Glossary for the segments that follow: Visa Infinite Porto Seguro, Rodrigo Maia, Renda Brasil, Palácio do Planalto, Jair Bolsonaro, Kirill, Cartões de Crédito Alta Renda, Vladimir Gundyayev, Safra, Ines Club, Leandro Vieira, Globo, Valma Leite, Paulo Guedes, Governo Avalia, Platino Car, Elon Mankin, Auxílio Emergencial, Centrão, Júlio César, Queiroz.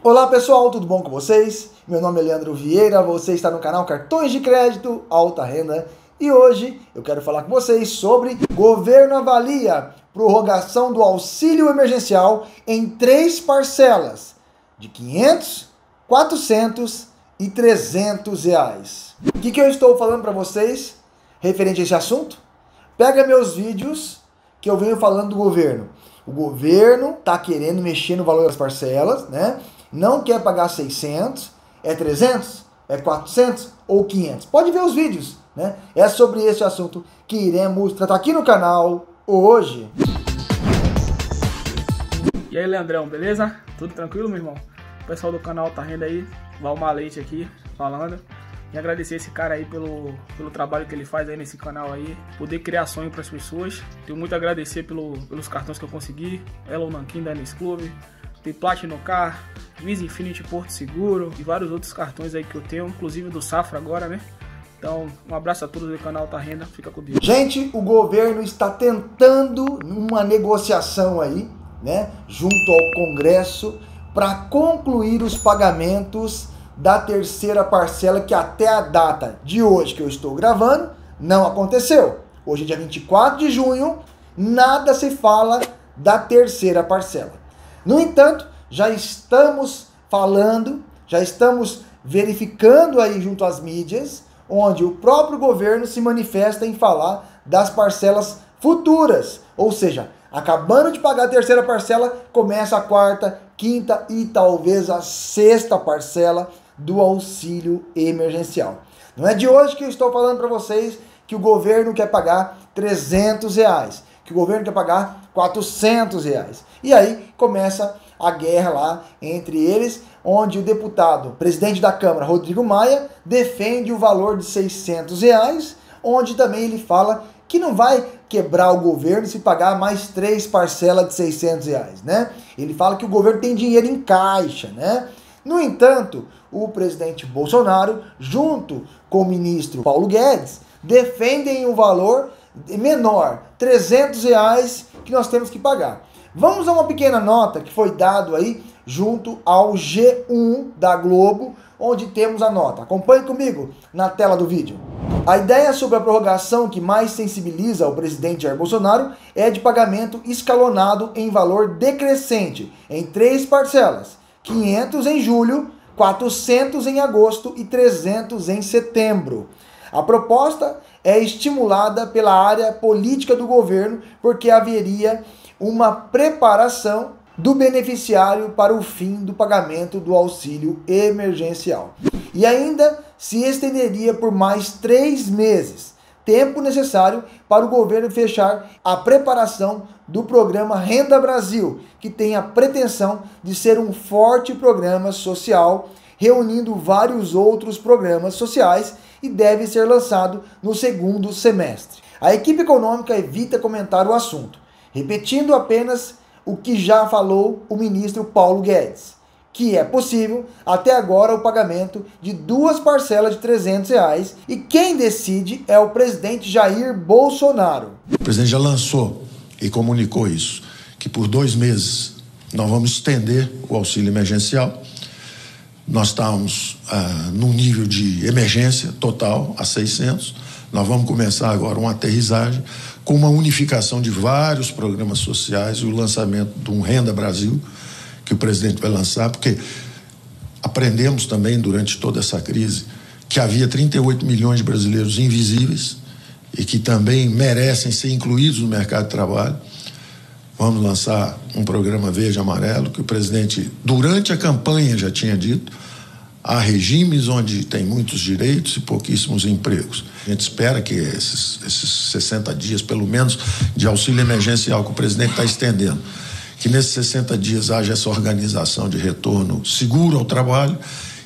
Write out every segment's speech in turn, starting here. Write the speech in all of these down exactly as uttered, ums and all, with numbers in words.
Olá pessoal, tudo bom com vocês? Meu nome é Leandro Vieira, você está no canal Cartões de Crédito Alta Renda e hoje eu quero falar com vocês sobre Governo Avalia, prorrogação do auxílio emergencial em três parcelas de quinhentos, quatrocentos e trezentos reais. O que, que eu estou falando para vocês referente a esse assunto? Pega meus vídeos que eu venho falando do governo. O governo está querendo mexer no valor das parcelas, né? Não quer pagar seiscentos, é trezentos, é quatrocentos ou quinhentos. Pode ver os vídeos, né? É sobre esse assunto que iremos tratar aqui no canal hoje. E aí, Leandrão, beleza? Tudo tranquilo, meu irmão? O pessoal do canal Alta Renda aí, Valma Leite aqui falando. E agradecer esse cara aí pelo, pelo trabalho que ele faz aí nesse canal aí. Poder criar sonho para as pessoas. Tenho muito a agradecer pelo, pelos cartões que eu consegui. Elon Mankin da Ines Club. Tem Platino Car, Visa Infinite Porto Seguro e vários outros cartões aí que eu tenho, inclusive do Safra agora, né? Então, um abraço a todos do canal Alta Renda, fica com Deus. Gente, o governo está tentando uma negociação aí, né? Junto ao Congresso, para concluir os pagamentos da terceira parcela, que até a data de hoje que eu estou gravando, não aconteceu. Hoje é dia vinte e quatro de junho, nada se fala da terceira parcela. No entanto, já estamos falando, já estamos verificando aí junto às mídias, onde o próprio governo se manifesta em falar das parcelas futuras. Ou seja, acabando de pagar a terceira parcela, começa a quarta, quinta e talvez a sexta parcela do auxílio emergencial. Não é de hoje que eu estou falando para vocês que o governo quer pagar trezentos reais, que o governo quer pagar quatrocentos reais. E aí começa a guerra lá entre eles, onde o deputado, presidente da Câmara, Rodrigo Maia, defende o valor de seiscentos reais, onde também ele fala que não vai quebrar o governo se pagar mais três parcelas de seiscentos reais, né? Ele fala que o governo tem dinheiro em caixa, né? No entanto, o presidente Bolsonaro, junto com o ministro Paulo Guedes, defendem o valor menor, trezentos reais, que nós temos que pagar. Vamos a uma pequena nota que foi dado aí junto ao G um da Globo, onde temos a nota. Acompanhe comigo na tela do vídeo. A ideia sobre a prorrogação que mais sensibiliza o presidente Jair Bolsonaro é de pagamento escalonado em valor decrescente, em três parcelas, quinhentos em julho, quatrocentos em agosto e trezentos em setembro. A proposta é estimulada pela área política do governo, porque haveria uma preparação do beneficiário para o fim do pagamento do auxílio emergencial. E ainda se estenderia por mais três meses, tempo necessário para o governo fechar a preparação do programa Renda Brasil, que tem a pretensão de ser um forte programa social, reunindo vários outros programas sociais, e deve ser lançado no segundo semestre. A equipe econômica evita comentar o assunto, repetindo apenas o que já falou o ministro Paulo Guedes, que é possível até agora o pagamento de duas parcelas de trezentos reais, e quem decide é o presidente Jair Bolsonaro. O presidente já lançou e comunicou isso, que por dois meses nós vamos estender o auxílio emergencial. Nós estamos ah, num nível de emergência total, a seiscentos. Nós vamos começar agora uma aterrissagem com uma unificação de vários programas sociais e o lançamento de um Renda Brasil, que o presidente vai lançar, porque aprendemos também durante toda essa crise que havia trinta e oito milhões de brasileiros invisíveis e que também merecem ser incluídos no mercado de trabalho. Vamos lançar um programa verde amarelo, que o presidente, durante a campanha, já tinha dito. Há regimes onde tem muitos direitos e pouquíssimos empregos. A gente espera que esses, esses sessenta dias, pelo menos, de auxílio emergencial que o presidente está estendendo, que nesses sessenta dias haja essa organização de retorno seguro ao trabalho,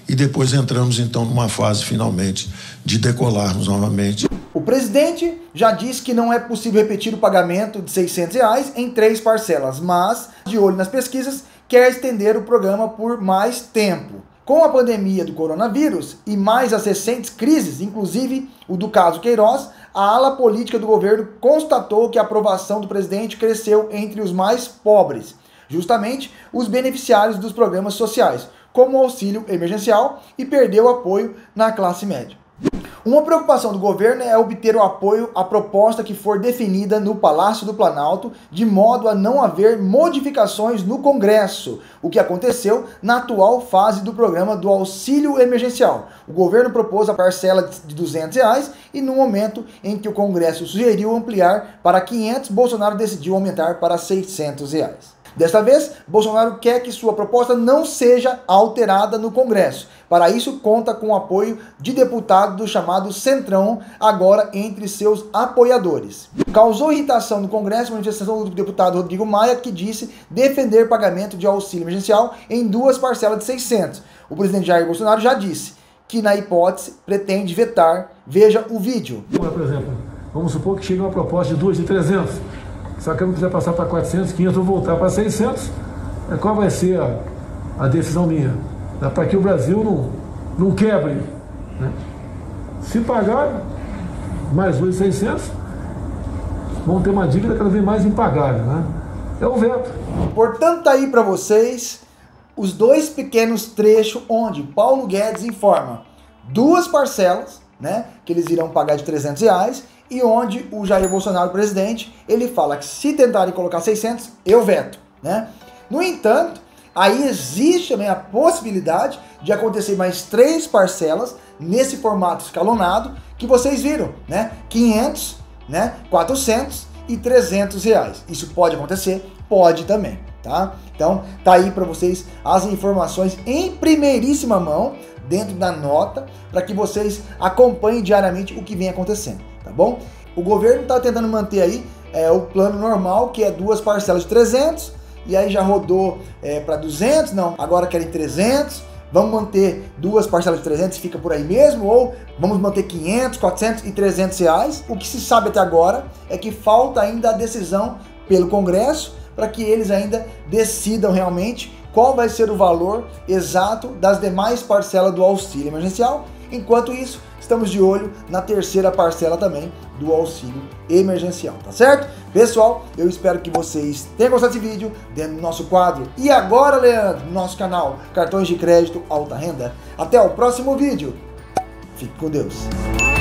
e depois entramos, então, numa fase, finalmente, de decolarmos novamente. O presidente já disse que não é possível repetir o pagamento de seiscentos reais em três parcelas, mas, de olho nas pesquisas, quer estender o programa por mais tempo. Com a pandemia do coronavírus e mais as recentes crises, inclusive o do caso Queiroz, a ala política do governo constatou que a aprovação do presidente cresceu entre os mais pobres, justamente os beneficiários dos programas sociais, como o auxílio emergencial e perdeu apoio na classe média. Uma preocupação do governo é obter o apoio à proposta que for definida no Palácio do Planalto, de modo a não haver modificações no Congresso, o que aconteceu na atual fase do programa do auxílio emergencial. O governo propôs a parcela de duzentos reais e, no momento em que o Congresso sugeriu ampliar para quinhentos reais, Bolsonaro decidiu aumentar para seiscentos reais. Desta vez, Bolsonaro quer que sua proposta não seja alterada no Congresso. Para isso, conta com o apoio de deputados do chamado Centrão, agora entre seus apoiadores. Causou irritação no Congresso a manifestação do deputado Rodrigo Maia, que disse defender pagamento de auxílio emergencial em duas parcelas de seiscentos reais. O presidente Jair Bolsonaro já disse que, na hipótese, pretende vetar. Veja o vídeo. Por exemplo, vamos supor que chegue uma proposta de duas de trezentos reais. Só que eu não quiser passar para quatrocentos, quinhentos, vou voltar para seiscentos. Qual vai ser a, a decisão minha? Para que o Brasil não, não quebre. Né? Se pagar mais dois seiscentos, vão ter uma dívida cada vez mais impagável. Né? É o veto. Portanto, tá aí para vocês os dois pequenos trechos onde Paulo Guedes informa duas parcelas, né, que eles irão pagar de trezentos reais, e onde o Jair Bolsonaro, presidente, ele fala que se tentarem colocar seiscentos, eu veto, né? No entanto, aí existe também a possibilidade de acontecer mais três parcelas nesse formato escalonado que vocês viram, né? quinhentos, né? quatrocentos e trezentos reais. Isso pode acontecer? Pode também, tá? Então, tá aí para vocês as informações em primeiríssima mão dentro da nota, para que vocês acompanhem diariamente o que vem acontecendo. Tá bom? O governo está tentando manter aí é, o plano normal, que é duas parcelas de trezentos, e aí já rodou é, para duzentos, não, agora querem trezentos, vamos manter duas parcelas de trezentos e fica por aí mesmo, ou vamos manter quinhentos, quatrocentos e trezentos reais. O que se sabe até agora é que falta ainda a decisão pelo Congresso, para que eles ainda decidam realmente qual vai ser o valor exato das demais parcelas do auxílio emergencial. Enquanto isso, estamos de olho na terceira parcela também do auxílio emergencial, tá certo? Pessoal, eu espero que vocês tenham gostado desse vídeo dentro do nosso quadro E Agora, Leandro, no nosso canal Cartões de Crédito Alta Renda. Até o próximo vídeo. Fique com Deus.